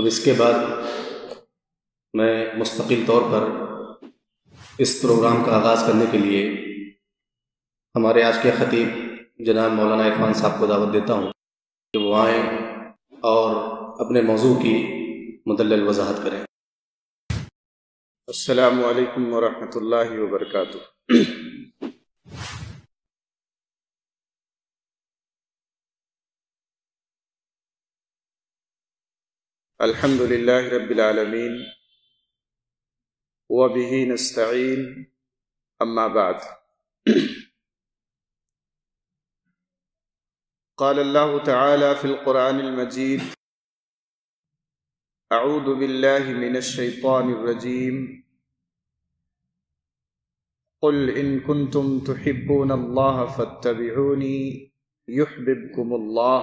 अब इसके बाद मैं मुस्तकिल तौर पर इस प्रोग्राम का आगाज़ करने के लिए हमारे आज के ख़तीब जनाब मौलाना एक खान साहब को दावत देता हूँ कि वो आएँ और अपने मौजू की मुदल्लल वजाहत करें। अस्सलामु अलैकुम वरहमतुल्लाहि वबरकातुहू। अल्हम्दुलिल्लाहि रब्बिल आलमीन व बिही नस्तईन अम्मा बाद। क़ाल अल्लाहु तआला फ़िल क़ुरआनिल मजीद अऊज़ु बिल्लाहि मिनश शैतानिर रजीम क़ुल इन कुंतुम तुहिब्बूनल्लाह फ़त्तबिऊनी युहिब्बुकुमुल्लाह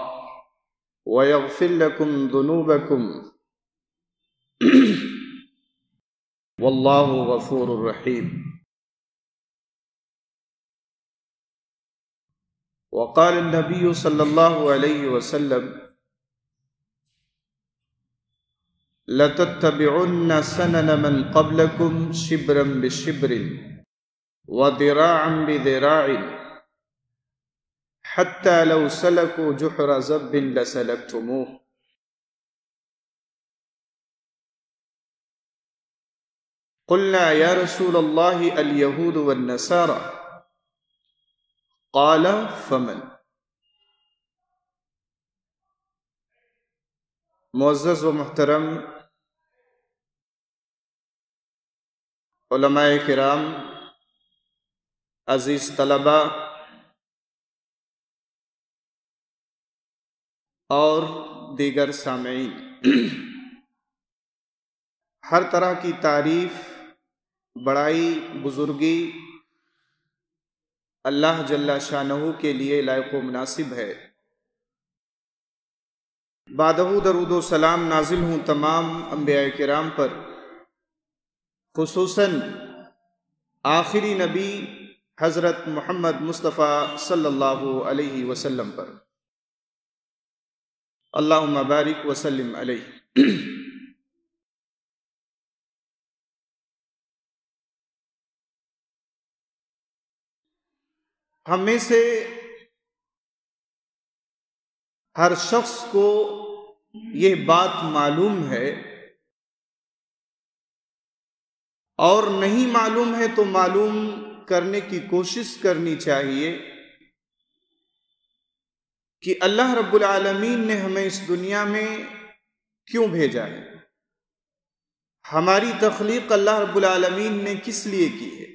वयग़फ़िर लकुम ज़ुनूबकुम वल्लाहु गफ़ूरुर रहीम। वक़ाल नबी सल्लल्लाहु अलैहि वसल्लम लतत्तबिउन्न सनन मन क़ब्लकुम शिब्रन बिशिब्रिन व दिराअन बिदिराइन हत्ता लौ सलकू जुहरा ज़ब्बिन लसलक्तुमूह। क़ुल्ना या रसूलल्लाहि अल-यहूद वन्नसारा क़ाल फ़मन। मुअज़्ज़ज़ व मुहतरम उलमाए किराम, अज़ीज़ तलबा और दीगर सामईन, हर तरह की तारीफ, बड़ाई, बुजुर्गी अल्लाह जल्ला शानहू के लिए लायक व मुनासिब है। बादहू दरूद व सलाम नाजिल हूँ तमाम अंबियाए किराम पर, खुसूसन आखिरी नबी हज़रत मोहम्मद मुस्तफ़ा सल्लल्लाहु अलैहि वसल्लम पर। अल्लाहुम्मा बारिक वसल्लिम अलैहि। हम में से हर शख्स को यह बात मालूम है, और नहीं मालूम है तो मालूम करने की कोशिश करनी चाहिए कि अल्लाह रब्बुल आलमीन ने हमें इस दुनिया में क्यों भेजा है, हमारी तख्लीक अल्लाह रब्बुल आलमीन ने किस लिए की है।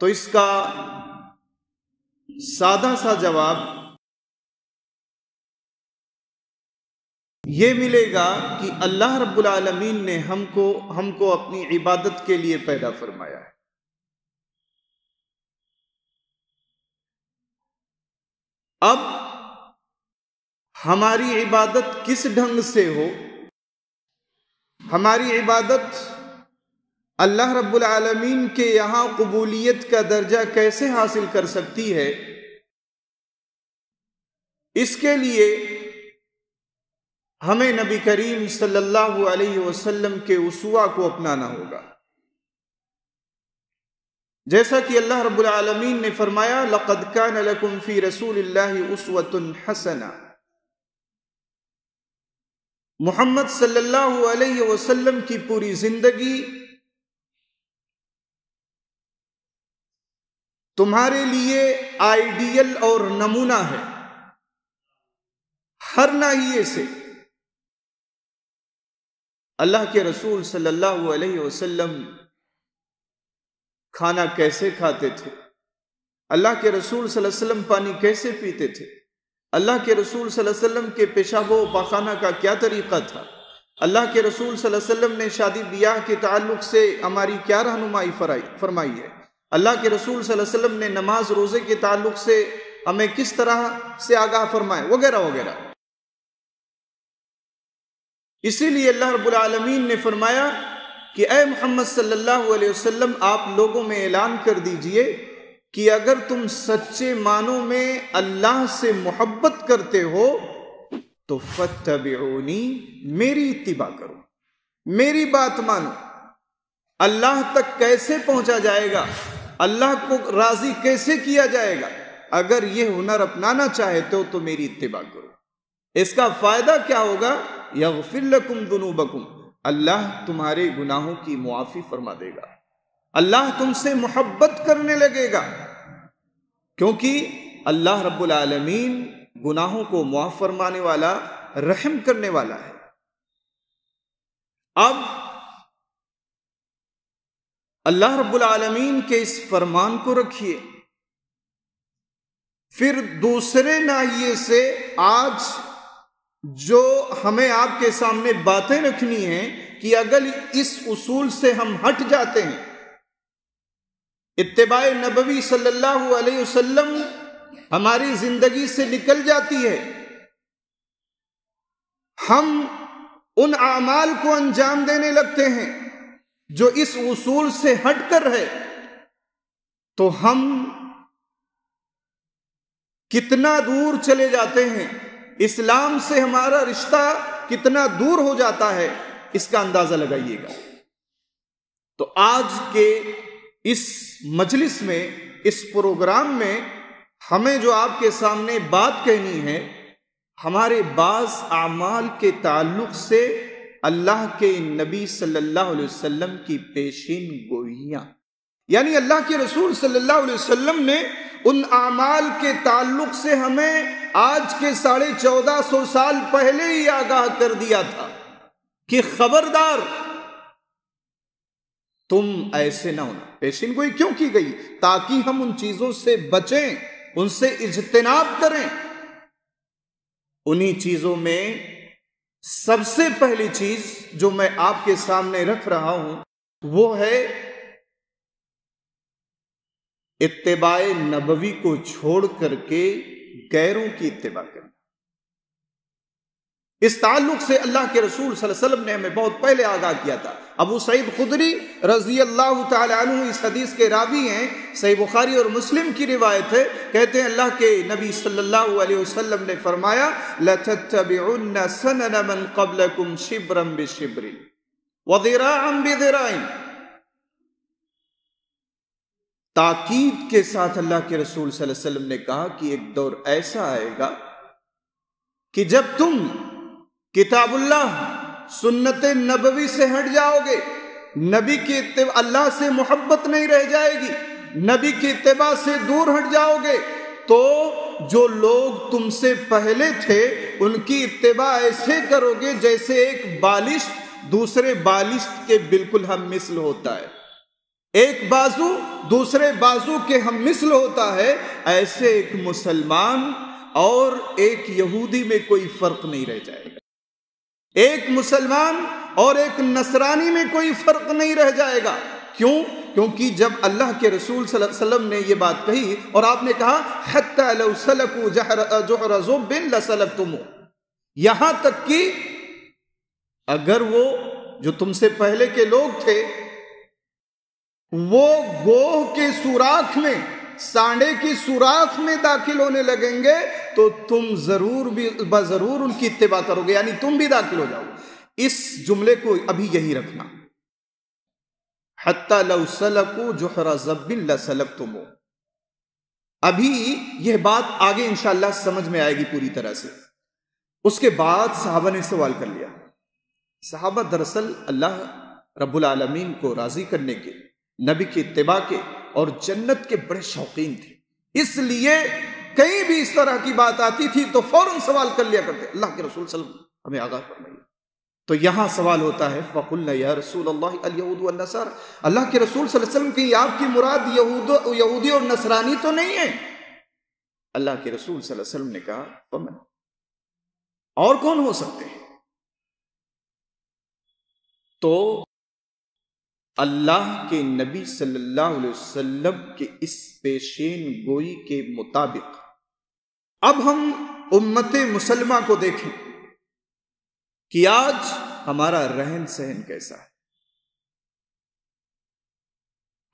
तो इसका सादा सा जवाब ये मिलेगा कि अल्लाह रब्बुल आलमीन ने हमको अपनी इबादत के लिए पैदा फरमाया है। अब हमारी इबादत किस ढंग से हो, हमारी इबादत अल्लाह रब्बुल आलमीन के यहाँ कबूलियत का दर्जा कैसे हासिल कर सकती है, इसके लिए हमें नबी करीम सल्लल्लाहु अलैहि वसल्लम के उसवा को अपनाना होगा। जैसा कि अल्लाह रब्बुल आलमीन ने फरमाया, लक़द कान लकुम फ़ी रसूलिल्लाहि उस्वतुन हसना। मोहम्मद सल्लल्लाहु अलैहि वसल्लम की पूरी जिंदगी तुम्हारे लिए आइडियल और नमूना है, हर नाहिए से अल्लाह के रसूल सल्लल्लाहु अलैहि वसल्लम खाना कैसे खाते थे, अल्लाह के रसूल सल्लल्लाहु अलैहि वसल्लम पानी कैसे पीते थे, अल्लाह के रसूल सल्लल्लाहु अलैहि वसल्लम के पेशाब व पाखाना का क्या तरीक़ा था, अल्लाह के रसूल सल्लल्लाहु अलैहि वसल्लम ने शादी ब्याह के ताल्लुक़ से हमारी क्या रहनुमाई फरमाई है, अल्लाह के रसूल सल्लल्लाहु अलैहि वसल्लम ने नमाज रोज़े के ताल्लुक़ से हमें किस तरह से आगाह फरमाए, वगैरह वगैरह। इसीलिए अल्लाह रब्बुल आलमीन ने फरमाया कि ए मोहम्मद सल्लल्लाहु अलैहि वसल्लम, आप लोगों में ऐलान कर दीजिए कि अगर तुम सच्चे मानों में अल्लाह से मोहब्बत करते हो तो फत्तबिऊनी, मेरी इत्तिबा करो, मेरी बात मानो। अल्लाह तक कैसे पहुंचा जाएगा, अल्लाह को राजी कैसे किया जाएगा, अगर ये हुनर अपनाना चाहते हो तो मेरी इत्तिबा करो। इसका फायदा क्या होगा, यगफिर लकुम दुनूबकुम, अल्लाह तुम्हारे गुनाहों की मुआफ़ी फरमा देगा, अल्लाह तुमसे मोहब्बत करने लगेगा, क्योंकि अल्लाह रब्बुल आलमीन गुनाहों को मुआफ़ फरमाने वाला, रहम करने वाला है। अब अल्लाह रब्बुल आलमीन के इस फरमान को रखिए, फिर दूसरे नाहिए से आज जो हमें आपके सामने बातें रखनी हैं कि अगर इस उसूल से हम हट जाते हैं, इत्तिबाए नबवी सल्लल्लाहु अलैहि वसल्लम हमारी जिंदगी से निकल जाती है, हम उन आमाल को अंजाम देने लगते हैं जो इस उसूल से हटकर है, तो हम कितना दूर चले जाते हैं, इस्लाम से हमारा रिश्ता कितना दूर हो जाता है, इसका अंदाजा लगाइएगा। तो आज के इस मजलिस में, इस प्रोग्राम में हमें जो आपके सामने बात कहनी है, हमारे बास आमाल के ताल्लुक से अल्लाह के नबी सल्लल्लाहु अलैहि वसल्लम की पेशीन गोइयाँ, यानी अल्लाह के रसूल सल्लल्लाहु अलैहि वसल्लम ने उन आमाल के ताल्लुक से हमें आज के 1450 साल पहले ही आगाह कर दिया था कि खबरदार तुम ऐसे ना होना। पेशीन गोई क्यों की गई, ताकि हम उन चीजों से बचें, उनसे इज्तनाब करें। उन्हीं चीजों में सबसे पहली चीज जो मैं आपके सामने रख रहा हूं वो है इत्तिबाए नबवी को छोड़ करके गैरों की इत्तिबा करना। इस ताल्लुक से अल्लाह के रसूल सल्लल्लाहु अलैहि वसल्लम ने हमें बहुत पहले आगाह किया था। अबू सईद खुदरी रजी अल्लाह तआला अन्हु इस हदीस के रावी हैं, सही बुखारी और मुस्लिम की रिवायत है, कहते हैं अल्लाह के नबी सल्लल्लाहु अलैहि वसल्लम ने फरमाया, लतत्तबिउन्ना सनन मन क़ब्लकुम शिब्रम बिशिब्रिन व ज़िराअन बिज़िराइन। ताकीद के साथ अल्लाह के रसूल सल्लल्लाहु अलैहि वसल्लम ने कहा कि एक दौर ऐसा आएगा कि जब तुम किताबुल्लाह सुन्नत नबवी से हट जाओगे, नबी की इत्तिबा, अल्लाह से मोहब्बत नहीं रह जाएगी, नबी की इत्तिबा से दूर हट जाओगे, तो जो लोग तुमसे पहले थे उनकी इत्तिबा ऐसे करोगे जैसे एक बालिश्त दूसरे बालिश्त के बिल्कुल हम मिसल होता है, एक बाजू दूसरे बाजू के हम मिसल होता है, ऐसे एक मुसलमान और एक यहूदी में कोई फर्क नहीं रह जाएगा, एक मुसलमान और एक नसरानी में कोई फर्क नहीं रह जाएगा। क्यों? क्योंकि जब अल्लाह के रसूल सल्लल्लाहु अलैहि वसल्लम ने यह बात कही और आपने कहा हत्ता लौ सलकू जुहर ज़ुब्बिन लसलकतुमू, यहां तक कि अगर वो जो तुमसे पहले के लोग थे वो गोह के सुराख में, सांडे की सुराख में दाखिल होने लगेंगे तो तुम जरूर भी बजरूर उनकी इत्तिबा करोगे, यानी तुम भी दाखिल हो जाओगे। इस जुमले को अभी यही रखना, हत्ता लौ सलकू जुहरा ज़ुब्बिन लसलकतुमू। अभी यह बात आगे इंशाअल्लाह समझ में आएगी पूरी तरह से। उसके बाद सहाबा ने सवाल कर लिया। सहाबा दरअसल अल्लाह रब्बुल आलमीन को राजी करने के, नबी की इत्तिबा के और जन्नत के बड़े शौकीन थे, इसलिए कहीं भी इस तरह की बात आती थी तो फौरन सवाल कर लिया करते, अल्लाह के रसूल सल्लल्लाहु अलैहि वसल्लम हमें आगाह फरमाइए। तो यहां सवाल होता है, फ़क़ुल्ना या रसूल अल्लाह अल यहूद व नसर, अल्लाह के रसूल सल्लल्लाहु अलैहि वसल्लम की आपकी मुराद यहूदी और नसरानी तो नहीं है? अल्लाह के रसूल सल्लल्लाहु अलैहि वसल्लम ने कहा, फमन, और कौन हो सकते हैं? तो अल्लाह के नबी सल्लल्लाहु अलैहि वसल्लम के इस पेशेन गोई के मुताबिक अब हम उम्मते मुसलमा को देखें कि आज हमारा रहन सहन कैसा है,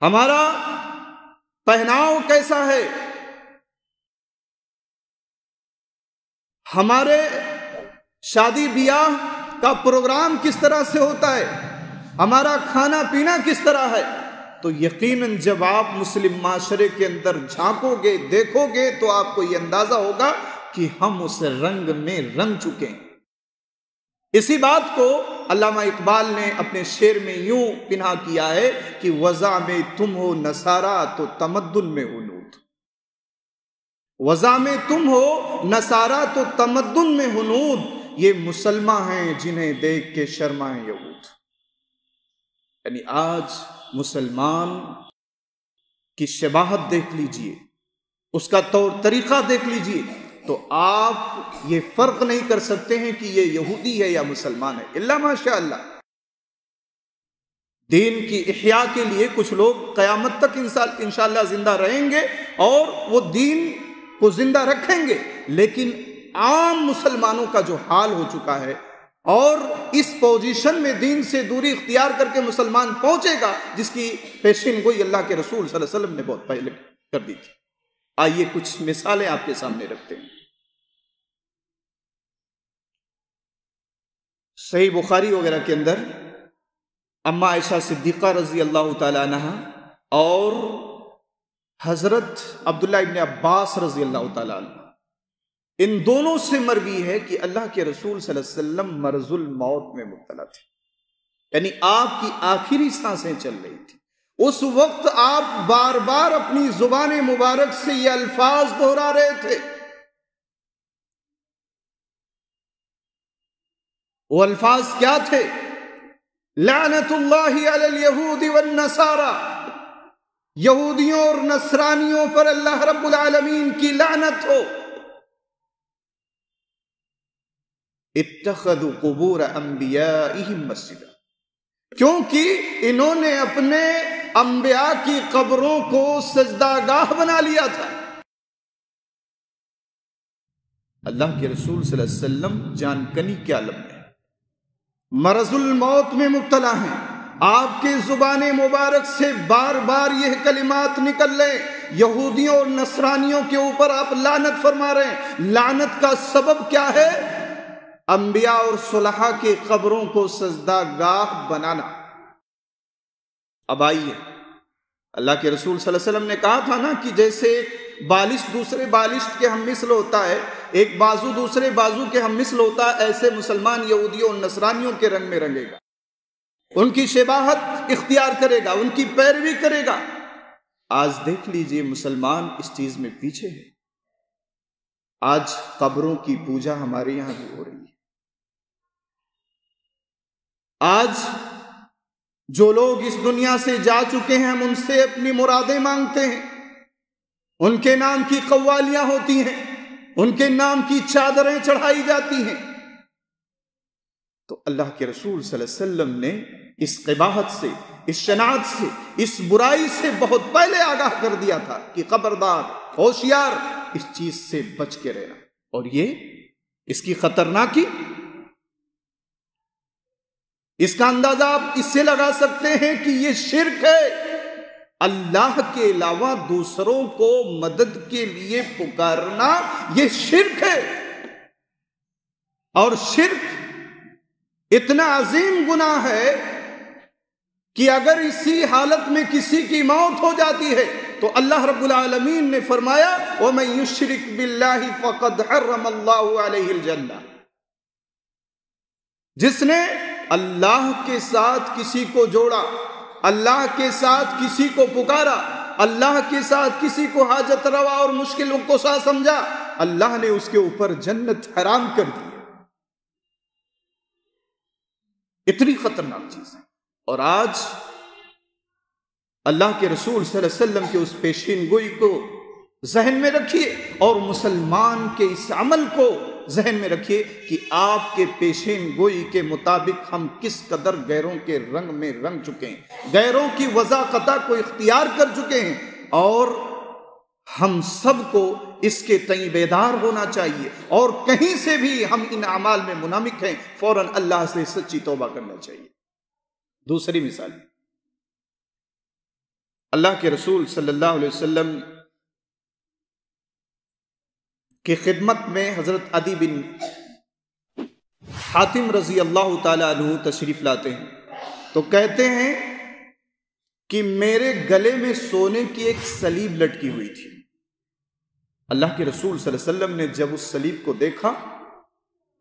हमारा पहनाव कैसा है, हमारे शादी ब्याह का प्रोग्राम किस तरह से होता है, हमारा खाना पीना किस तरह है। तो यकीनन जब आप मुस्लिम माशरे के अंदर झांकोगे, देखोगे, तो आपको ये अंदाजा होगा कि हम उस रंग में रंग चुके हैं। इसी बात को अल्लामा इकबाल ने अपने शेर में यूं पिन्हा किया है कि वज़ा में तुम हो नसारा तो तमद्दुन में हुनूद। वज़ा में तुम हो नसारा तो तमद्दुन में हुनूद। ये मुसलमान हैं जिन्हें देख के शर्माएं यहूद। यानी आज मुसलमान की शबाहत देख लीजिए, उसका तौर तरीका देख लीजिए, तो आप ये फर्क नहीं कर सकते हैं कि ये यहूदी है या मुसलमान है, इल्ला माशाअल्लाह। दीन की इह्या के लिए कुछ लोग कयामत तक इंशाअल्लाह जिंदा रहेंगे और वो दीन को जिंदा रखेंगे, लेकिन आम मुसलमानों का जो हाल हो चुका है और इस पोजीशन में दीन से दूरी इख्तियार करके मुसलमान पहुंचेगा जिसकी पेशीन गोई अल्लाह के रसूल सल्लल्लाहु अलैहि वसल्लम ने बहुत पहले कर दी थी। आइए कुछ मिसालें आपके सामने रखते हैं। सही बुखारी वगैरह के अंदर अम्मा आयशा सिद्दीक़ा रजी अल्लाह तआला अन्हा और हजरत अब्दुल्लाह इब्न अब्बास रजी अल्लाह तआला अन्हा, इन दोनों से मरवी है कि अल्लाह के रसूल सल्लल्लाहु अलैहि वसल्लम मर्जुल मौत में मुब्तला थे, यानी आपकी आखिरी सांसें चल रही थी। उस वक्त आप बार बार अपनी जुबान मुबारक से ये अल्फाज दोहरा रहे थे। वो अल्फाज क्या थे? लानतुल्लाहि अलल यहूदी वन नसारा, यहूदियों और नसरानियों पर अल्लाह रब्बुल आलमीन की लानत हो। इत्तखदु कुबूर अंबियाइहिम मस्जिद, क्योंकि इन्होंने अपने अंबिया की कब्रों को सजदागाह बना लिया था। अल्लाह के रसूल सल्लल्लाहु अलैहि वसल्लम जानकनी के आलम में मरजुल मौत में मुब्तला हैं। आपके जुबान मुबारक से बार बार यह कलिमात निकल रहे, यहूदियों और नसरानियों के ऊपर आप लानत फरमा रहे हैं। लानत का सबब क्या है? अंबिया और सुलहा के कब्रों को सजदागाह बनाना। अब आइए, अल्लाह के रसूल सल्लल्लाहु अलैहि वसल्लम ने कहा था ना कि जैसे एक बालिश दूसरे बालिश के हम मिसल होता है, एक बाजू दूसरे बाजू के हम मिसल होता है, ऐसे मुसलमान यहूदियों और नसरानियों के रंग में रंगेगा, उनकी शबाहत इख्तियार करेगा, उनकी पैरवी करेगा। आज देख लीजिए मुसलमान इस चीज में पीछे है। आज कब्रों की पूजा हमारे यहां भी हो रही है। आज जो लोग इस दुनिया से जा चुके हैं हम उनसे अपनी मुरादें मांगते हैं, उनके नाम की कव्वालियां होती हैं, उनके नाम की चादरें चढ़ाई जाती हैं। तो अल्लाह के रसूल सल्लल्लाहु अलैहि वसल्लम ने इस क़बाहत से, इस शनात से, इस बुराई से बहुत पहले आगाह कर दिया था कि खबरदार, होशियार, इस चीज से बच के रहना। और ये इसकी खतरनाकी, इसका अंदाजा आप इससे लगा सकते हैं कि ये शिर्क है। अल्लाह के अलावा दूसरों को मदद के लिए पुकारना ये शिर्क है, और शिर्क इतना अजीम गुनाह है कि अगर इसी हालत में किसी की मौत हो जाती है तो अल्लाह रब्बुल आलमीन ने फरमाया वमन युश्रिक बिल्लाहि फकद हर्रमल्लाहु अलैहिल जन्नह, जिसने अल्लाह के साथ किसी को जोड़ा, अल्लाह के साथ किसी को पुकारा, अल्लाह के साथ किसी को हाजत रवा और मुश्किलों को सा समझा, अल्लाह ने उसके ऊपर जन्नत हराम कर दी है। इतनी खतरनाक चीज है। और आज अल्लाह के रसूल सल्लल्लाहु अलैहि वसल्लम के उस पेशीन गोई को जहन में रखिए और मुसलमान के इस अमल को जहन में रखिए कि आपके पेशीन गोई के मुताबिक हम किस कदर गैरों के रंग में रंग चुके हैं, गैरों की वजाकता को इख्तियार कर चुके हैं। और हम सबको इसके तई बेदार होना चाहिए और कहीं से भी हम इन अमाल में मुनामिक हैं फौरन अल्लाह से सच्ची तौबा करना चाहिए। दूसरी मिसाल, अल्लाह के रसूल सल्लल्लाहु अलैहि वसल्लम की खिदमत में हजरत अदी बिन हातिम रजी अल्लाह ताला अन्हु तशरीफ़ लाते हैं तो कहते हैं कि मेरे गले में सोने की एक सलीब लटकी हुई थी। अल्लाह के रसूल सल्लल्लाहु अलैहि वसल्लम ने जब उस सलीब को देखा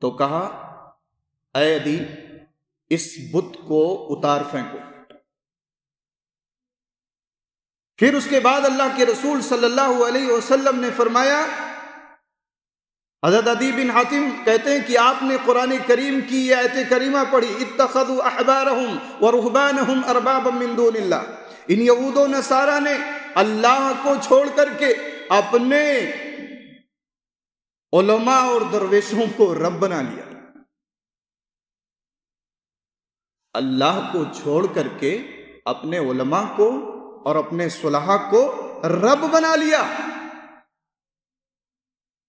तो कहा, ऐ अदी, इस बुत को उतार फेंको। फिर उसके बाद अल्लाह के रसूल सल्लल्लाहु अलैहि वसल्लम ने फरमाया, हज़रत अदी बिन हातिम कहते हैं कि आपने कुरान करीम की यह आयत करीमा पढ़ी, इत्तखज़ू अहबारहुम व रुहबानहुम अरबाबन मिन दूनिल्लाह। इन यहूदों नसारा ने अल्लाह को छोड़ करके अपने उलमा और दरवेशों को रब बना लिया। अल्लाह को छोड़ करके अपने उलमा को और अपने सुलहा को रब बना लिया।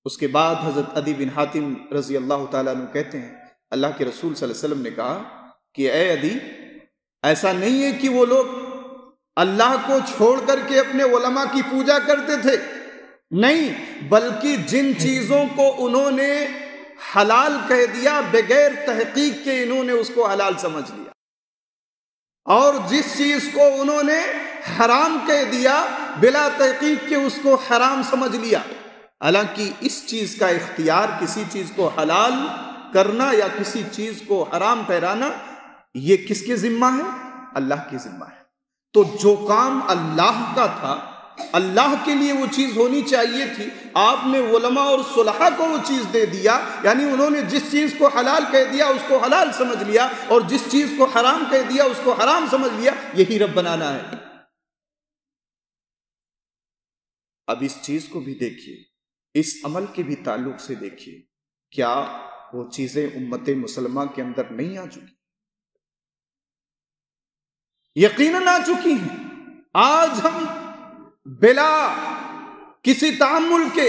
उसके बाद हजरत अदी बिन हातिम रजी अल्लाह ताला अन्हु कहते हैं, अल्लाह के रसूल सल्लल्लाहु अलैहि वसल्लम ने कहा कि ऐ अदी, ऐसा नहीं है कि वो लोग अल्लाह को छोड़ करके अपने उलमा की पूजा करते थे, नहीं, बल्कि जिन चीज़ों को उन्होंने हलाल कह दिया बगैर तहकीक के इन्होंने उसको हलाल समझ लिया, और जिस चीज को उन्होंने हराम कह दिया बिला तहकीक के उसको हराम समझ लिया। हालांकि इस चीज का इख्तियार, किसी चीज को हलाल करना या किसी चीज को हराम ठहराना, ये किसके जिम्मा है? अल्लाह के जिम्मा है। तो जो काम अल्लाह का था, अल्लाह के लिए वो चीज होनी चाहिए थी, आपने उलमा और सुलहा को वो चीज दे दिया, यानी उन्होंने जिस चीज को हलाल कह दिया उसको हलाल समझ लिया और जिस चीज को हराम कह दिया उसको हराम समझ लिया। यही रब बनाना है। अब इस चीज को भी देखिए, इस अमल के भी ताल्लुक से देखिए, क्या वो चीजें उम्मते मुसलमा के अंदर नहीं आ चुकी? यकीनन आ चुकी हैं। आज हम बिला किसी तामुल के,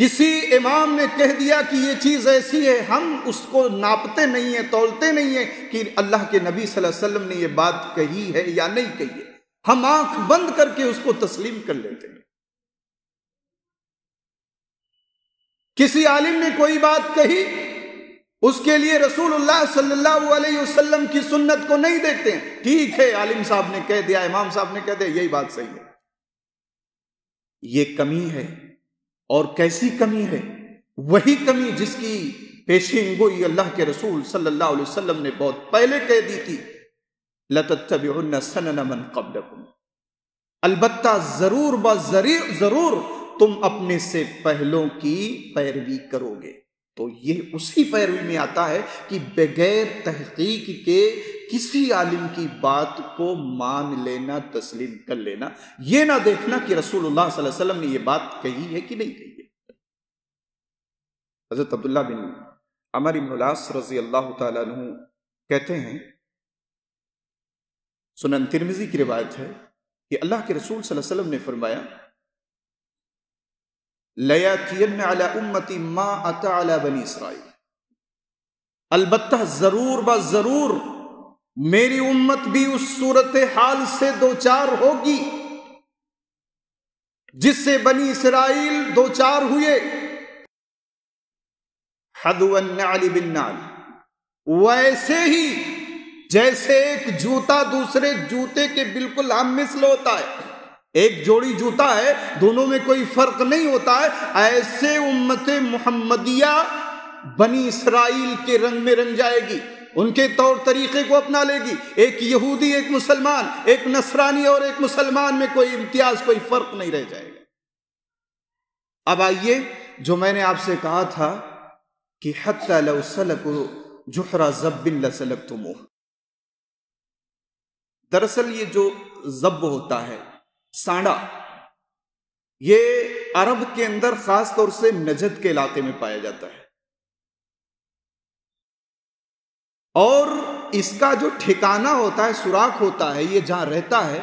किसी इमाम ने कह दिया कि ये चीज़ ऐसी है, हम उसको नापते नहीं है, तोलते नहीं है कि अल्लाह के नबी सल्लल्लाहु अलैहि वसल्लम ने ये बात कही है या नहीं कही है, हम आंख बंद करके उसको तस्लीम कर लेते हैं। किसी आलिम ने कोई बात कही, उसके लिए रसूलुल्लाह सल्लल्लाहु अलैहि वसल्लम की सुन्नत को नहीं देखते हैं। ठीक है, आलिम साहब ने कह दिया, इमाम साहब ने कह दिया, यही बात सही है। ये कमी है, और कैसी कमी है? वही कमी जिसकी पेशेंगोई अल्लाह के रसूल सल्लल्लाहु अलैहि वसल्लम ने बहुत पहले कह दी थी, लतत्तबिउन्ना सनन मन क़ब्लकुम, अलबत्ता जरूर जरूर तुम अपने से पहलों की पैरवी करोगे। तो ये उसी पैरवी में आता है कि बगैर तहकीक के किसी आलिम की बात को मान लेना, तस्लीम कर लेना, ये ना देखना कि रसूलुल्लाह सल्लल्लाहु अलैहि वसल्लम ने ये बात कही है कि नहीं कही है। हजरत अब्दुल्लाह बिन अमर इब्न अल-आस रजी अल्लाह ताला अन्हु कहते हैं, सुनन तिर्मिजी की रिवायत है कि अल्लाह के रसूल सल्लल्लाहु अलैहि वसल्लम ने फरमाया, लयातियन्न अला उम्मती मा अता अला बनी इसराइल, अलबत्ता जरूर बा जरूर मेरी उम्मत भी उस सूरत हाल से दो चार होगी जिससे बनी इसराइल दो चार हुए। हदवन्नाली बिन्नाली, वैसे ही जैसे एक जूता दूसरे जूते के बिल्कुल हम मिसल होता है, एक जोड़ी जूता है, दोनों में कोई फर्क नहीं होता है, ऐसे उम्मते मुहम्मदिया बनी इसराइल के रंग में रंग जाएगी, उनके तौर तरीके को अपना लेगी। एक यहूदी, एक मुसलमान, एक नसरानी और एक मुसलमान में कोई इम्तियाज, कोई फर्क नहीं रह जाएगा। अब आइए, जो मैंने आपसे कहा था कि हत्ता लौ सलकू जुहरा ज़ब्बिन लसलक्तुमूह, दरअसल ये जो ज़ब्ब होता है, सांडा, ये अरब के अंदर खास तौर से नजद के इलाके में पाया जाता है, और इसका जो ठिकाना होता है, सुराख होता है, ये जहां रहता है,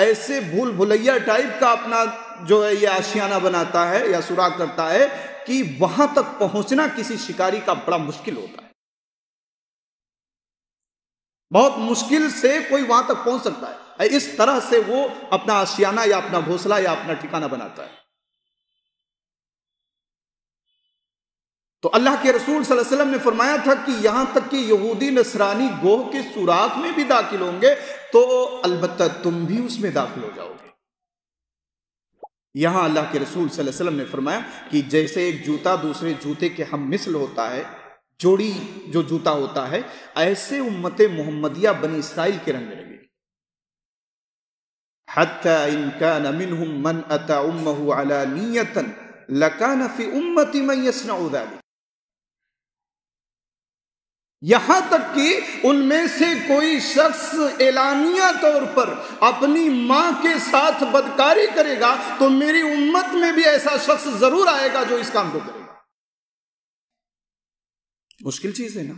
ऐसे भूल भुलैया टाइप का अपना जो है ये आशियाना बनाता है या सुराख करता है कि वहां तक पहुंचना किसी शिकारी का बड़ा मुश्किल होता है। बहुत मुश्किल से कोई वहां तक पहुंच सकता है। इस तरह से वो अपना आशियाना या अपना घोंसला या अपना ठिकाना बनाता है। तो अल्लाह के रसूल सल्लल्लाहु अलैहि वसल्लम ने फरमाया था कि यहाँ तक कि यहूदी नसरानी गोह के सुराख में भी दाखिल होंगे तो अलबत्ता तुम भी उसमें दाखिल हो जाओगे। यहाँ अल्लाह के रसूल सल्लल्लाहु अलैहि वसल्लम ने फरमाया कि जैसे एक जूता दूसरे जूते के हम मिसल होता है, जोड़ी जो जूता होता है, ऐसे उम्मत मोहम्मदिया बनी इसराइल के रंग लगेगी। हत्ता इन कान मिनहुम मन अता उम्महु अला नियतन लकान फी उम्मती मन यसनाउ ज़ालिक। यहां तक कि उनमें से कोई शख्स एलानिया तौर पर अपनी मां के साथ बदकारी करेगा तो मेरी उम्मत में भी ऐसा शख्स जरूर आएगा जो इस काम को करेगा। मुश्किल चीज है ना,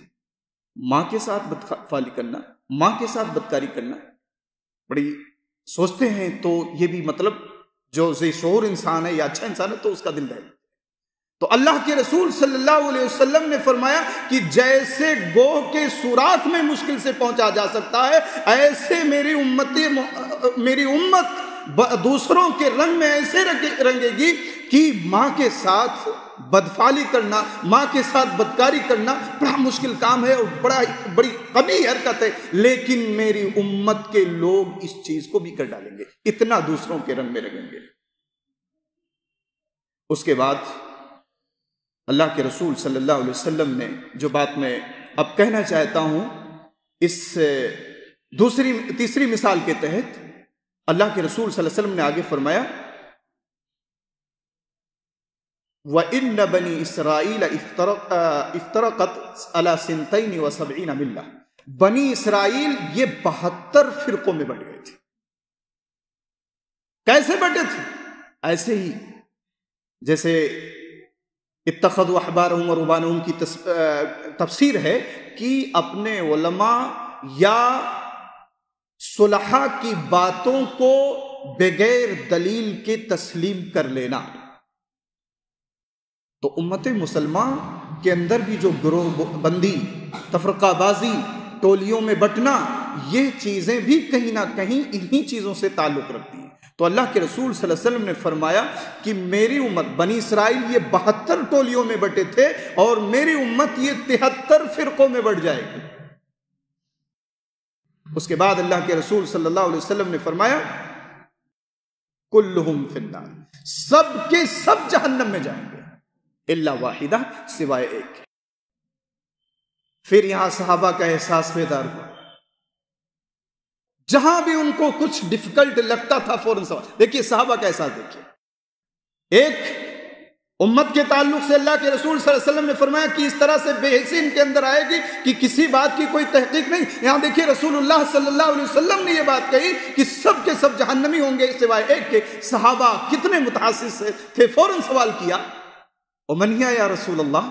मां के साथ बदफाली करना, मां के साथ बदकारी करना। बड़ी सोचते हैं तो ये भी मतलब जो ज़ेशोर इंसान है या अच्छा इंसान है तो उसका दिल दहल। तो अल्लाह के रसूल सल्लल्लाहु अलैहि वसल्लम ने फरमाया कि जैसे गोह के सुराख में मुश्किल से पहुंचा जा सकता है, ऐसे मेरी उम्मत दूसरों के रंग में ऐसे रंगेगी कि माँ के साथ बदफाली करना, माँ के साथ बदकारी करना बड़ा मुश्किल काम है और बड़ी कमी हरकत है, लेकिन मेरी उम्मत के लोग इस चीज को भी कर डालेंगे, इतना दूसरों के रंग में रंगेंगे। उसके बाद अल्लाह के रसूल सल्लल्लाहु अलैहि वसल्लम ने जो बात मैं अब कहना चाहता हूं, इस तीसरी मिसाल के तहत अल्लाह के रसूल सल्लल्लाहु अलैहि वसल्लम ने आगे फरमाया, वइन्न बनी इसराइल इफ्तरकत अला सिनतैन व सबईन मिल्ला। बनी इसराइल ये 72 फिरकों में बट गए थे। कैसे बटे थे? ऐसे ही जैसे इत्तखदु अहबारहुम व रुबानहुम की तफसीर है कि अपने उलमा या सुलहा की बातों को बगैर दलील के तस्लीम कर लेना। तो उम्मत मुसलमा के अंदर भी जो ग्रोह बंदी, तफरकाबाजी, टोलियों में बंटना, ये चीज़ें भी कहीं ना कहीं इन्हीं चीज़ों से ताल्लुक़ रखती हैं। तो अल्लाह के रसूल सल्लल्लाहु अलैहि वसल्लम ने फरमाया कि मेरी उम्मत बनी इसराइल ये 72 टोलियों में बटे थे और मेरी उम्मत ये 73 फिरकों में बट जाएगी। उसके बाद अल्लाह के रसूल सल्लल्लाहु अलैहि वसल्लम ने फरमाया, कुल्लुहुम फिन्नार, सब के सब जहन्नम में जाएंगे, इल्ला वाहिदा, सिवाय एक। फिर यहां सहाबा का एहसास बेदार हुआ, जहां भी उनको कुछ डिफिकल्ट लगता था फौरन सवाल। देखिए सहाबा का एहसास देखिए, एक उम्मत के ताल्लुक से अल्लाह के रसूल सल्लल्लाहु अलैहि वसल्लम ने फरमाया कि इस तरह से बेहसी इनके अंदर आएगी कि किसी बात की कोई तहकीक नहीं। यहां देखिए रसूलुल्लाह सल्लल्लाहु अलैहि वसल्लम ने यह बात कही कि सब के सब जहन्नमी होंगे सिवाय एक के। सहाबा कितने मुतासिस थे, फौरन सवाल किया, उमनिया या रसूल अल्लाह,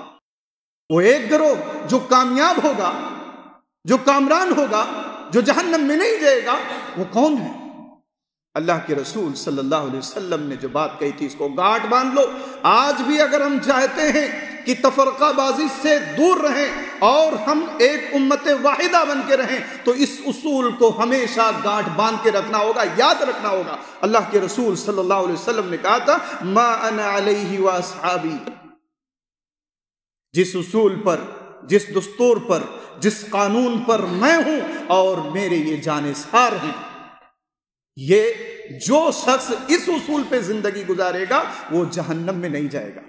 वो एक गिरोह जो कामयाब होगा, जो कामरान होगा, जो जहन्नम में नहीं जाएगा, वो कौन है? अल्लाह के रसूल सल्लल्लाहु अलैहि वसल्लम ने जो बात कही थी इसको गांठ बांध लो। आज भी अगर हम चाहते हैं कि तफरकाबाजी से दूर रहें और हम एक उम्मत वाहिदा बन के रहें तो इस उसूल को हमेशा गांठ बांध के रखना होगा, याद रखना होगा। अल्लाह के रसूल सल्लल्लाहु अलैहि वसल्लम ने कहा था, मा अना अलैहि व असहाबी, जिस उसूल पर, जिस दस्तूर पर, जिस कानून पर मैं हूं और मेरे ये जानेसार हैं, ये जो शख्स इस उसूल पे जिंदगी गुजारेगा वो जहन्नम में नहीं जाएगा,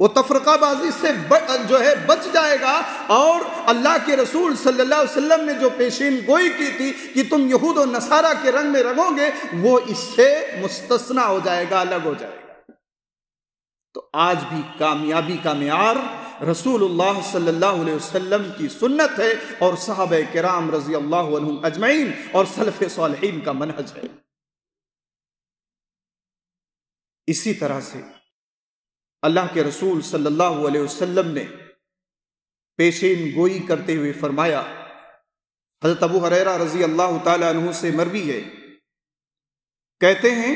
वो तफरकाबाजी से बच जाएगा। और अल्लाह के रसूल सल्लल्लाहु अलैहि वसल्लम ने जो पेशीन गोई की थी कि तुम यहूद और नसारा के रंग में रंगोगे, वो इससे मुस्तस्ना हो जाएगा, अलग हो जाएगा। तो आज भी कामयाबी का मेयार रसूलुल्लाह सल्लल्लाहु अलैहि वसल्लम की सुन्नत है और सहाबा किराम रज़ियल्लाहु अन्हुम अजमईन और सलफ सालिहीन का मनहज है। इसी तरह से अल्लाह के रसूल सल्लल्लाहु अलैहि वसल्लम ने पेशीन गोई करते हुए फरमाया, हज़रत अबू हुरैरा रज़ियल्लाहु ताला अन्हु से मरवी है, कहते हैं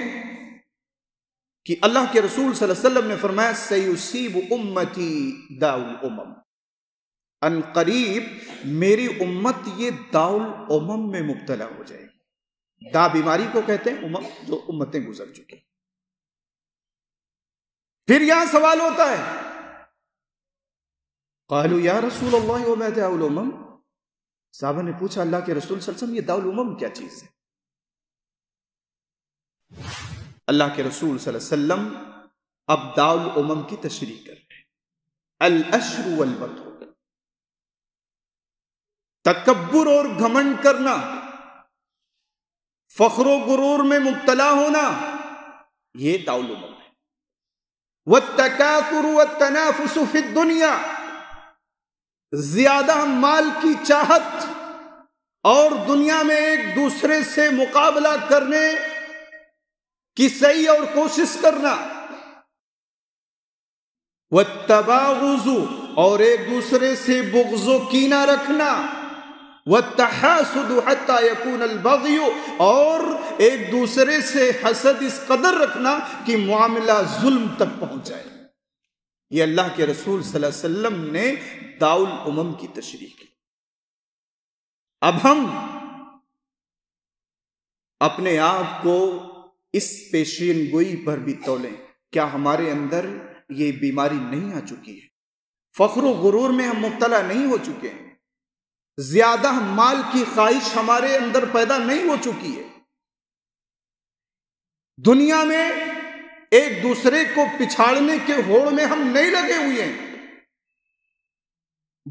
कि अल्लाह के रसूल सल्लल्लाहु अलैहि वसल्लम ने फरमाया, सयुसीब उम्मती दाउल उमम अन करीब, मेरी उम्मत ये दाउल उमम में मुब्तला हो जाएगी। दा बीमारी को कहते हैं, उमम जो उम्मतें गुजर चुकी। फिर यहां सवाल होता है क़ालू या रसूल अल्लाह व मा दाउल उमम, साहबा ने पूछा अल्लाह के रसूल सल्लल्लाहु अलैहि वसल्लम ये दाउल उमम क्या चीज़ है। अल्लाह के रसूल सल्लल्लाहु अलैहि वसल्लम अब दाउल उमम की तशरीह कर रहे हैं। अल अश्रु वल बतू, तकब्बुर और घमंड करना, फख्र गुरूर में मुब्तला होना, ये दाउल उमम है। वत तकासुर वत तनाफुसु फिद दुनिया, ज्यादा माल की चाहत और दुनिया में एक दूसरे से मुकाबला करने की सही और कोशिश करना। वत्तबागुजु, और एक दूसरे से बुगजो कीना रखना। वत्तहासुदु हत्ता यकून अलबगयु, और एक दूसरे से हसद इस कदर रखना कि मामला जुल्म तक पहुंच जाए। ये अल्लाह के रसूल सल्लल्लाहु अलैहि वसल्लम ने दाउल उमम की तशरीह की। अब हम अपने आप को इस पेशीन गोई पर भी तोलें, क्या हमारे अंदर ये बीमारी नहीं आ चुकी है? फख्र गुरूर में हम मुब्तला नहीं हो चुके हैं? ज्यादा माल की ख्वाहिश हमारे अंदर पैदा नहीं हो चुकी है? दुनिया में एक दूसरे को पिछाड़ने के होड़ में हम नहीं लगे हुए हैं?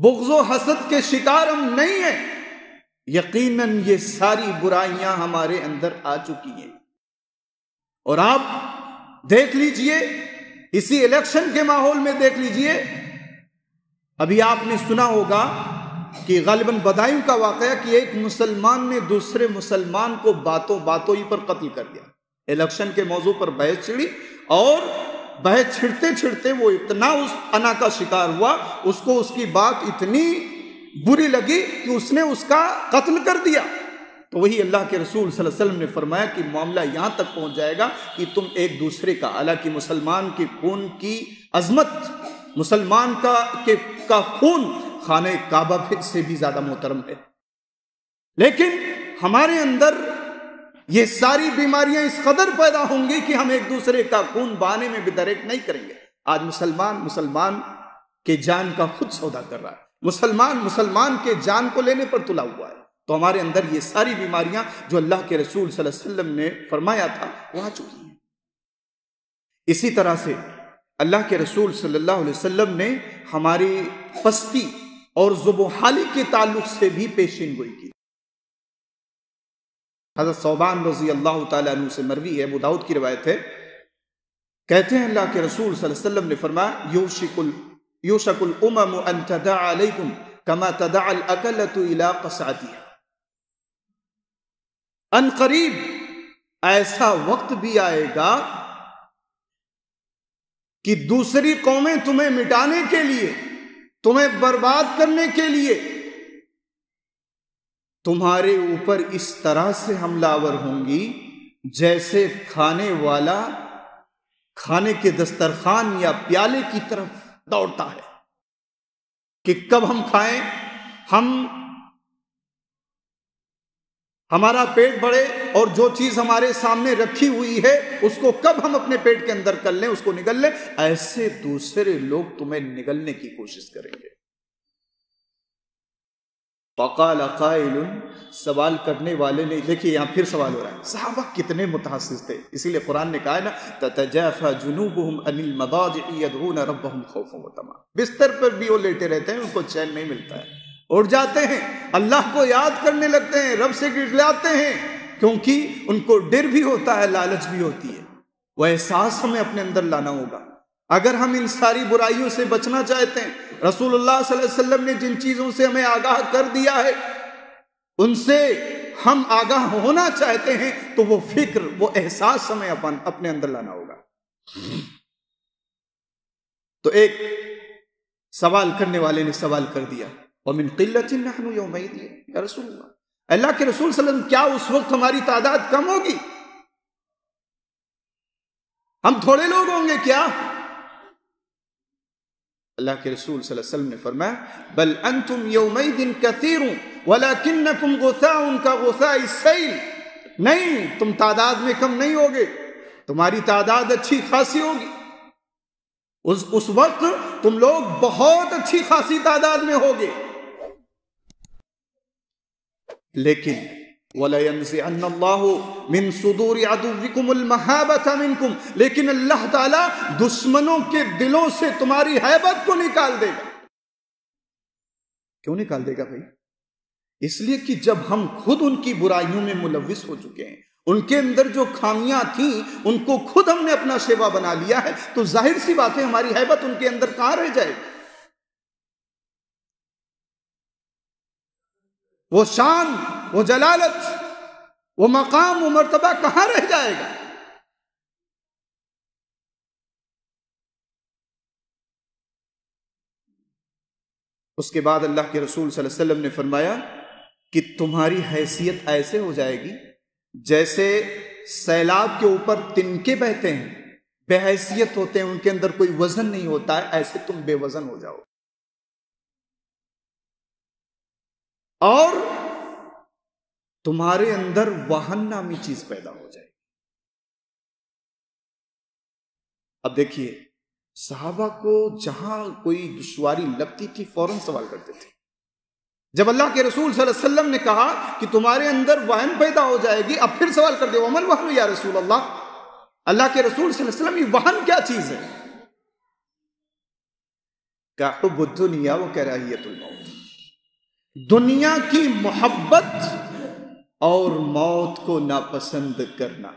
बुग़्ज़ो हसद के शिकार हम नहीं हैं? यकीनन ये सारी बुराइयां हमारे अंदर आ चुकी हैं। और आप देख लीजिए, इसी इलेक्शन के माहौल में देख लीजिए, अभी आपने सुना होगा कि ग़ालिबन बदायूं का वाक़या कि एक मुसलमान ने दूसरे मुसलमान को बातों बातों ही पर कत्ल कर दिया। इलेक्शन के मौजू पर बहस छिड़ी और बहस छिड़ते छिड़ते वो इतना उस अना का शिकार हुआ, उसको उसकी बात इतनी बुरी लगी कि उसने उसका कत्ल कर दिया। तो वही अल्लाह के रसूल सल्लल्लाहु अलैहि वसल्लम ने फरमाया कि मामला यहाँ तक पहुँच जाएगा कि तुम एक दूसरे का, हालांकि मुसलमान के खून की अजमत, मुसलमान का खून खाने काबा से भी ज़्यादा मोहतरम है। लेकिन हमारे अंदर ये सारी बीमारियां इस कदर पैदा होंगी कि हम एक दूसरे का खून बहाने में भी दरेक नहीं करेंगे। आज मुसलमान मुसलमान के जान का खुद सौदा कर रहा है, मुसलमान मुसलमान के जान को लेने पर तुला हुआ है। तो हमारे अंदर ये सारी बीमारियां जो अल्लाह के रसूल सल्लल्लाहु अलैहि वसल्लम ने फरमाया था वो आ चुकी हैं। इसी तरह से अल्लाह के रसूल सल्लल्लाहु अलैहि वसल्लम ने हमारी पस्ती और जुबोहाली के ताल्लुक से भी पेशीन गोई की। हज़रत सोबान रज़ी अल्लाह ताला अन्हु से मरवी है, अबू दाऊद की रवायत है, कहते हैं अल्लाह के रसूल सल्लल्लाहु अलैहि वसल्लम ने फरमाया यूशकुल उमम अन तदा अलैकुम कमा तदा अल अकलतु इला क़सअतिहा। अन करीब ऐसा वक्त भी आएगा कि दूसरी कौमें तुम्हें मिटाने के लिए, तुम्हें बर्बाद करने के लिए तुम्हारे ऊपर इस तरह से हमलावर होंगी जैसे खाने वाला खाने के दस्तरखान या प्याले की तरफ दौड़ता है कि कब हम खाएं, हमारा पेट बढ़े, और जो चीज हमारे सामने रखी हुई है उसको कब हम अपने पेट के अंदर कर लें, उसको निगल लें। ऐसे दूसरे लोग तुम्हें निगलने की कोशिश करेंगे। फ़क़ाल क़ाइल, सवाल करने वाले ने, देखिए यहाँ फिर सवाल हो रहा है, सहाबा कितने मुतासिर थे। इसीलिए कुरान ने कहा है ना, ततजाफ़ा जुनूबुहुम अनिल मदाजि'i यद'ूना रब्बहुम खौफ़न व तमा, बिस्तर पर भी वो लेटे रहते हैं, उनको चैन नहीं मिलता है, उठ जाते हैं, अल्लाह को याद करने लगते हैं, रब से गिड़गिड़ाते हैं, क्योंकि उनको डर भी होता है, लालच भी होती है। वह एहसास हमें अपने अंदर लाना होगा अगर हम इन सारी बुराइयों से बचना चाहते हैं। रसूलुल्लाह सल्लल्लाहु अलैहि वसल्लम ने जिन चीज़ों से हमें आगाह कर दिया है उनसे हम आगाह होना चाहते हैं तो वो फिक्र, वो एहसास हमें अपने अंदर लाना होगा। तो एक सवाल करने वाले ने सवाल कर दिया, व मिन क़िल्लतिन नहनु यौमइज़ या रसूलल्लाह, अल्लाह के रसूल सल्लल्लाहु अलैहि वसल्लम, क्या उस वक्त हमारी तादाद कम होगी? हम थोड़े लोग होंगे क्या? अल्लाह के रसूल सल्लल्लाहु अलैहि वसल्लम ने फरमाया, बल अंतुम यौमइज़िन कसीरुन वलाकिन्नकुम गुसाउन का गुसाइ सैल, नहीं, तुम तादाद में कम नहीं होगे, तुम्हारी तादाद अच्छी खासी होगी। उस वक्त तुम लोग बहुत अच्छी खासी तादाद में होगे। लेकिन लेकिन अल्लाह ताला दुश्मनों के दिलों से तुम्हारी हैबत को निकाल देगा। क्यों निकाल देगा भाई? इसलिए कि जब हम खुद उनकी बुराइयों में मुलविस हो चुके हैं, उनके अंदर जो खामियां थी उनको खुद हमने अपना शेवा बना लिया है, तो जाहिर सी बात है हमारी हैबत उनके अंदर कहां रह जाएगी? वो शान, वो जलालत, वो मकाम, वो मर्तबा कहां रह जाएगा? उसके बाद अल्लाह के रसूल सल्लल्लाहु अलैहि वसल्लम ने फरमाया कि तुम्हारी हैसियत ऐसे हो जाएगी जैसे सैलाब के ऊपर तिनके बहते हैं, बेहैसियत होते हैं, उनके अंदर कोई वजन नहीं होता है, ऐसे तुम बेवजन हो जाओ। और तुम्हारे अंदर वाहन नामी चीज पैदा हो जाएगी। अब देखिए, सहाबा को जहां कोई दुश्वारी लगती थी फौरन सवाल करते थे। जब अल्लाह के रसूल सल्लल्लाहु अलैहि वसल्लम ने कहा कि तुम्हारे अंदर वहन पैदा हो जाएगी, अब फिर सवाल कर दिया, वमल वहन या रसूल अल्लाह, अल्लाह के रसूल सल्लल्लाहु अलैहि वसल्लम, ये वहन क्या चीज है? क्या हुब्बुद दुनिया व कराहियतुल मौत, दुनिया की मोहब्बत और मौत को नापसंद करना।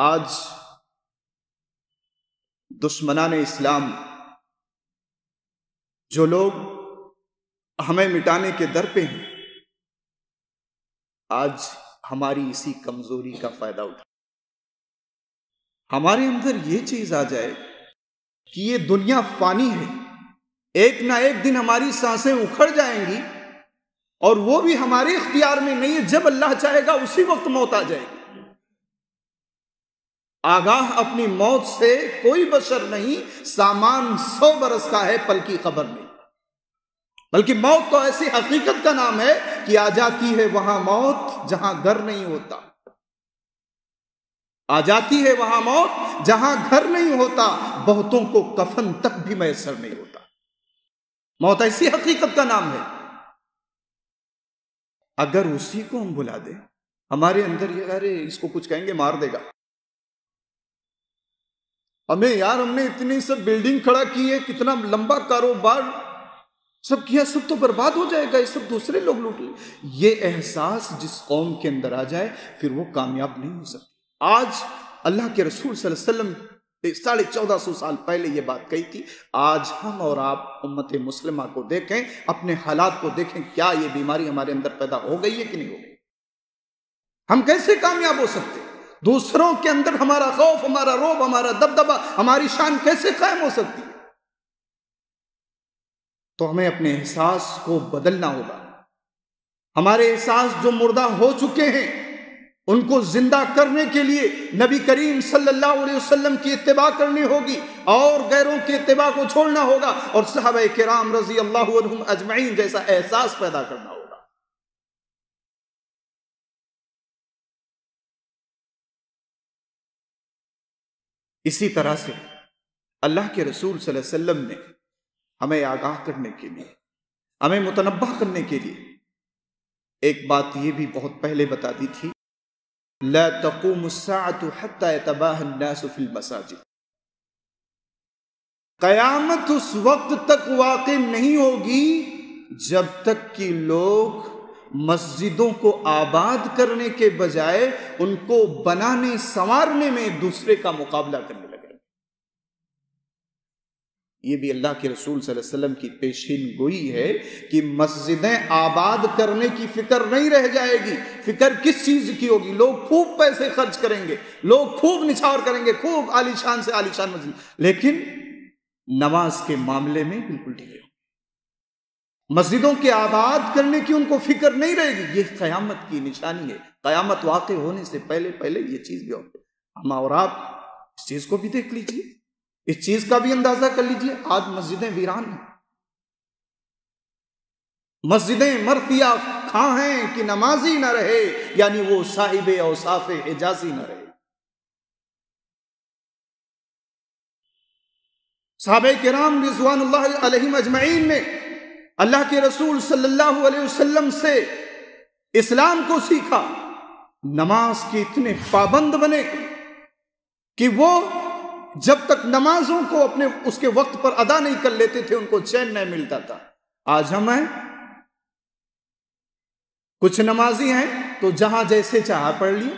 आज दुश्मनाने इस्लाम, जो लोग हमें मिटाने के दर पे हैं, आज हमारी इसी कमजोरी का फायदा उठा। हमारे अंदर ये चीज आ जाए कि ये दुनिया फानी है, एक ना एक दिन हमारी सांसें उखड़ जाएंगी और वो भी हमारे इख्तियार में नहीं है, जब अल्लाह चाहेगा उसी वक्त मौत आ जाएगी। आगाह अपनी मौत से कोई बशर नहीं, सामान 100 बरस का है, पल की खबर नहीं। बल्कि मौत तो ऐसी हकीकत का नाम है कि आ जाती है वहां मौत जहां घर नहीं होता, आ जाती है वहां मौत जहां घर नहीं होता, बहुतों को कफन तक भी मैसर नहीं होता। मौत ऐसी हकीकत का नाम है। अगर उसी को हम बुला दें, हमारे अंदर ये अरे इसको कुछ कहेंगे मार देगा हमें, यार हमने इतनी सब बिल्डिंग खड़ा की है, कितना लंबा कारोबार सब किया, सब तो बर्बाद हो जाएगा, ये सब दूसरे लोग लूट ले। ये एहसास जिस कौम के अंदर आ जाए फिर वो कामयाब नहीं हो सकती। आज अल्लाह के रसूल सल्लल्लाहु अलैहि वसल्लम 1450 साल पहले ये बात कही थी। आज हम और आप उम्मत मुस्लिमा को देखें, अपने हालात को देखें, क्या ये बीमारी हमारे अंदर पैदा हो गई है कि नहीं हो गई? हम कैसे कामयाब हो सकते? दूसरों के अंदर हमारा खौफ, हमारा रोब, हमारा दबदबा, हमारी शान कैसे कायम हो सकती है? तो हमें अपने एहसास को बदलना होगा। हमारे एहसास जो मुर्दा हो चुके हैं उनको जिंदा करने के लिए नबी करीम सल्लल्लाहु अलैहि वसल्लम की इत्तिबा करनी होगी और गैरों की इत्तिबा को छोड़ना होगा और सहाबाए किराम रजी अल्लाहु अन्हुम अजमईन जैसा एहसास पैदा करना होगा। इसी तरह से अल्लाह के रसूल सल्लल्लाहु अलैहि वसल्लम ने हमें आगाह करने के लिए, हमें मुतनब्बह करने के लिए एक बात यह भी बहुत पहले बता दी थी, ला तक़ूमु अस्साअतु हत्ता यतबाहा अन्नासु फिल मसाजिद। क़यामत उस वक्त तक वाक़ि नहीं होगी जब तक कि लोग मस्जिदों को आबाद करने के बजाय उनको बनाने संवारने में एक दूसरे का मुकाबला करने लगे। ये भी अल्लाह के रसूल सल्लल्लाहु अलैहि वसल्लम की पेशीन गोई है कि मस्जिदें आबाद करने की फिक्र नहीं रह जाएगी। फिक्र किस चीज की होगी? लोग खूब पैसे खर्च करेंगे, लोग खूब निछावर करेंगे, खूब आलीशान से आलीशान मस्जिद, लेकिन नमाज के मामले में बिल्कुल ढीले होंगे। मस्जिदों के आबाद करने की उनको फिक्र नहीं रहेगी। यह कयामत की निशानी है। कयामत वाक़ होने से पहले पहले ये चीज भी होगी। हम और आप इस चीज को भी देख लीजिए, इस चीज का भी अंदाजा कर लीजिए। आज मस्जिदें वीरान हैं, मस्जिदें मर्फिया खां हैं कि नमाजी ना रहे, यानी वो साहिबे औसाफे हिजाजी ना रहे। सहाबाए किराम रिज़वानुल्लाह अलैहिम अजमईन ने अल्लाह के रसूल सल्लल्लाहु अलैहि वसल्लम से इस्लाम को सीखा, नमाज के इतने पाबंद बने कि वो जब तक नमाजों को अपने उसके वक्त पर अदा नहीं कर लेते थे उनको चैन नहीं मिलता था। आज हम हैं, कुछ नमाजी हैं तो जहां जैसे चाह पढ़ ली,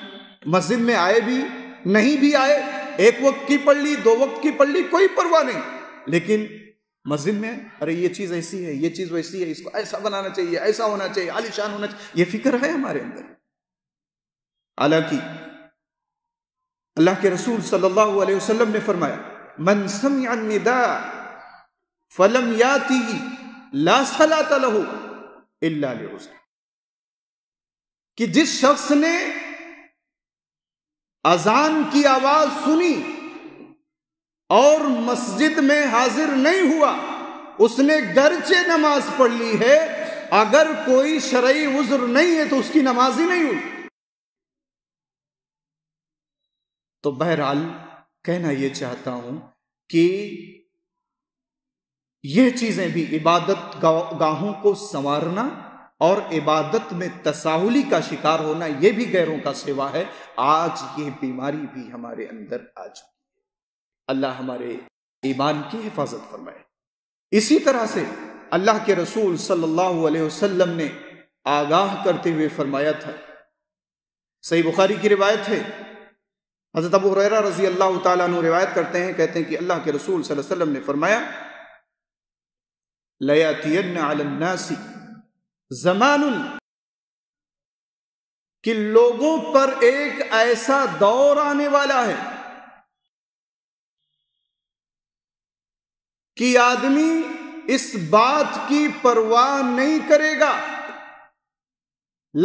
मस्जिद में आए भी नहीं भी आए, एक वक्त की पढ़ ली, दो वक्त की पढ़ ली, कोई परवाह नहीं। लेकिन मस्जिद में अरे ये चीज ऐसी है, ये चीज वैसी है, इसको ऐसा बनाना चाहिए, ऐसा होना चाहिए, आलीशान होना चाहिए, ये फिक्र है हमारे अंदर। हालांकि अल्लाह के रसूल सल्लल्लाहु अलैहि वसल्लम ने फरमाया, मन समिअ निदा फलम यातिही ला सलात लहु इल्ला लिउज़्र, कि जिस शख्स ने अजान की आवाज सुनी और मस्जिद में हाजिर नहीं हुआ, उसने गरचे नमाज पढ़ ली है, अगर कोई शरई उज़्र नहीं है तो उसकी नमाज ही नहीं हुई। तो बहरहाल कहना यह चाहता हूं कि यह चीजें भी इबादत गाहों को संवारना और इबादत में तसाहुली का शिकार होना, यह भी गैरों का सेवा है। आज ये बीमारी भी हमारे अंदर आ चुकी है। अल्लाह हमारे ईमान की हिफाजत फरमाए। इसी तरह से अल्लाह के रसूल सल्लल्लाहु अलैहि वसल्लम ने आगाह करते हुए फरमाया था, सही बुखारी की रिवायत है, हज़रत अबू हुरैरा रजी अल्लाह तआला अन्हु रिवायत करते हैं, कहते हैं कि अल्लाह के रसूल सल्लल्लाहु अलैहि वसल्लम ने फरमाया, लयातियन्न अलन नासी ज़मानुन, कि लोगों पर एक ऐसा दौर आने वाला है कि आदमी इस बात की परवाह नहीं करेगा,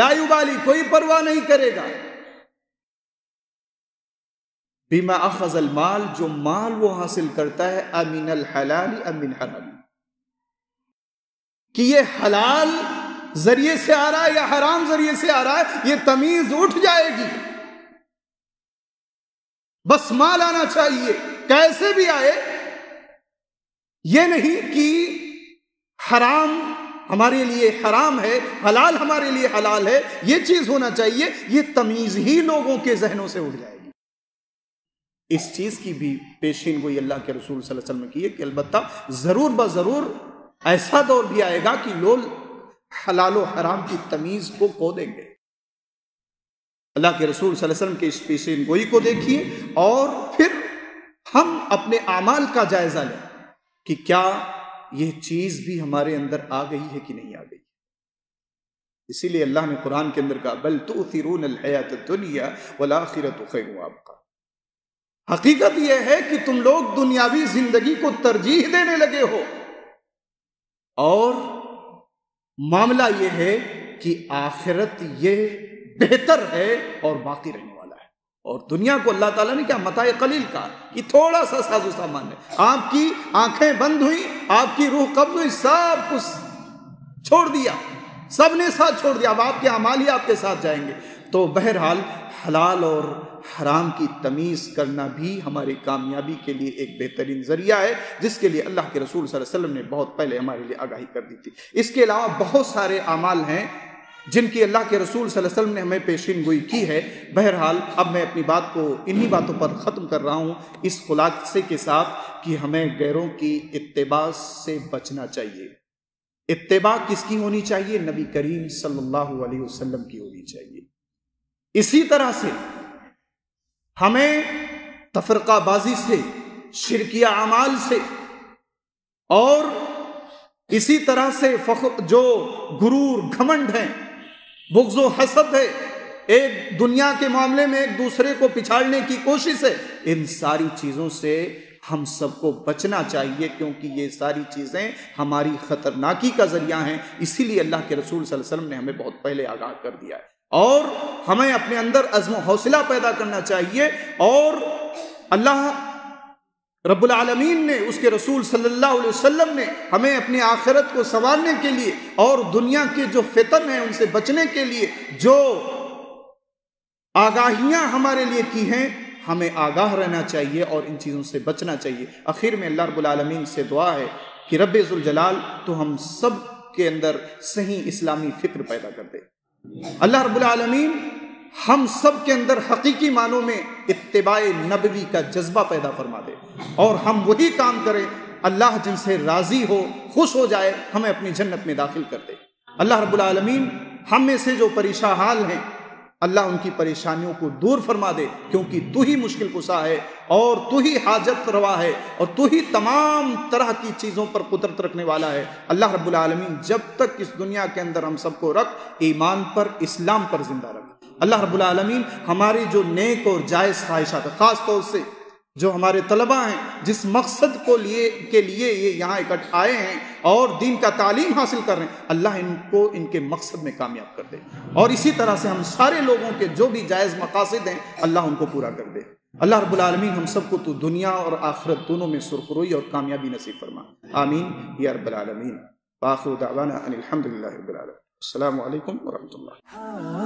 लायुबाली, कोई परवाह नहीं करेगा, बिमा अखजल माल, जो माल वो हासिल करता है, अमीनल हलाली अमीन हरामी, कि ये हलाल जरिए से आ रहा है या हराम जरिए से आ रहा है, ये तमीज उठ जाएगी। बस माल आना चाहिए कैसे भी आए, ये नहीं कि हराम हमारे लिए हराम है, हलाल हमारे लिए हलाल है, ये चीज होना चाहिए, ये तमीज ही लोगों के जहनों से उठ जाएगी। इस चीज की भी पेशीन गोई अल्लाह के रसूल सल्लल्लाहु अलैहि वसल्लम ने की है कि अलबत्ता जरूर ब जरूर ऐसा दौर भी आएगा कि लोग हलाल और हराम की तमीज को खो देंगे। अल्लाह के रसूल सल्लल्लाहु अलैहि वसल्लम के इस पेशीन गोई को देखिए और फिर हम अपने अमाल का जायजा लें कि क्या यह चीज भी हमारे अंदर आ गई है कि नहीं आ गई। इसीलिए अल्लाह ने कुरान के अंदर कहा, बल तु'थिरून अल-हयात अद-दुनिया वल आखिरतु खैरुन व अबका, हकीकत यह है कि तुम लोग दुनियावी जिंदगी को तरजीह देने लगे हो और मामला यह है कि आखिरत यह बेहतर है और बाकी रहने वाला है। और दुनिया को अल्लाह ताला ने क्या मताए कलील कहा कि थोड़ा सा साजो सामान है। आपकी आंखें बंद हुई, आपकी रूह कब्ज हुई, सब कुछ छोड़ दिया, सबने साथ छोड़ दिया, अब आपके अमाल ही आपके साथ जाएंगे। तो बहरहाल हलाल और हराम की तमीज़ करना भी हमारी कामयाबी के लिए एक बेहतरीन जरिया है, जिसके लिए अल्लाह के रसूल सल्लल्लाहु अलैहि वसल्लम ने बहुत पहले हमारे लिए आगाही कर दी थी। इसके अलावा बहुत सारे अमाल हैं जिनकी अल्लाह के रसूल सल्लल्लाहु अलैहि वसल्लम ने हमें पेशीन गोई की है। बहरहाल अब मैं अपनी बात को इन्हीं बातों पर ख़त्म कर रहा हूँ, इस खुलासे के साथ कि हमें गैरों की इत्तिबा से बचना चाहिए। इत्तिबा किसकी होनी चाहिए? नबी करीम सल्लल्लाहु अलैहि वसल्लम की होनी चाहिए। इसी तरह से हमें तफरकाबाजी से, शिरकिया अमाल से, और इसी तरह से फख्र, जो गुरूर घमंड है, बुग़्ज़ो हसद है, एक दुनिया के मामले में एक दूसरे को पिछाड़ने की कोशिश है, इन सारी चीज़ों से हम सबको बचना चाहिए, क्योंकि ये सारी चीज़ें हमारी खतरनाकी का जरिया हैं। इसीलिए अल्लाह के रसूल सल्लल्लाहु अलैहि वसल्लम ने हमें बहुत पहले आगाह कर दिया है और हमें अपने अंदर अज़्म हौसला पैदा करना चाहिए। और अल्लाह रब्बुल आलमीन ने, उसके रसूल सल्लल्लाहु अलैहि वसल्लम ने हमें अपनी आखिरत को संवारने के लिए और दुनिया के जो फितन हैं उनसे बचने के लिए जो आगाहियाँ हमारे लिए की हैं, हमें आगाह रहना चाहिए और इन चीज़ों से बचना चाहिए। आखिर में अल्लाह रब्बुल आलमीन से दुआ है कि रब्बे ज़ुल जलाल तो हम सब के अंदर सही इस्लामी फिक्र पैदा कर दे। अल्लाह रब्बुल आलमीन हम सब के अंदर हकीकी मानों में इत्तिबाए नबवी का जज्बा पैदा फरमा दे और हम वही काम करें अल्लाह जिनसे राज़ी हो, खुश हो जाए, हमें अपनी जन्नत में दाखिल कर दे। अल्लाह रब्बुल आलमीन हम में से जो परेशान हाल हैं अल्लाह उनकी परेशानियों को दूर फरमा दे, क्योंकि तू ही मुश्किल कुशा है और तू ही हाजत रवा है और तू ही तमाम तरह की चीज़ों पर कुदरत रखने वाला है। अल्लाह रब्बुल आलमीन जब तक इस दुनिया के अंदर हम सबको रख, ईमान पर, इस्लाम पर जिंदा रख। अल्लाह रब्बुल आलमीन हमारी जो नेक और जायज़ ख्वाहिशात है, ख़ास तौर से जो हमारे तलबा हैं जिस मकसद को लिए के लिए ये यहाँ इकट्ठे आए हैं और दीन का तालीम हासिल कर रहे हैं, अल्लाह इनको इनके मकसद में कामयाब कर दे और इसी तरह से हम सारे लोगों के जो भी जायज़ मकासद हैं अल्लाह उनको पूरा कर दे। अल्लाह रब्बुल आलमीन हम सबको तो दुनिया और आखिरत दोनों में सुरखरुई और कामयाबी नसीब फरमा। आमीन या रब्बुल आलमीन। आखिर दावाना अनिल हम्दुलिल्लाहि रब्बिल आलमीन। अस्सलामु अलैकुम व रहमतुल्लाह।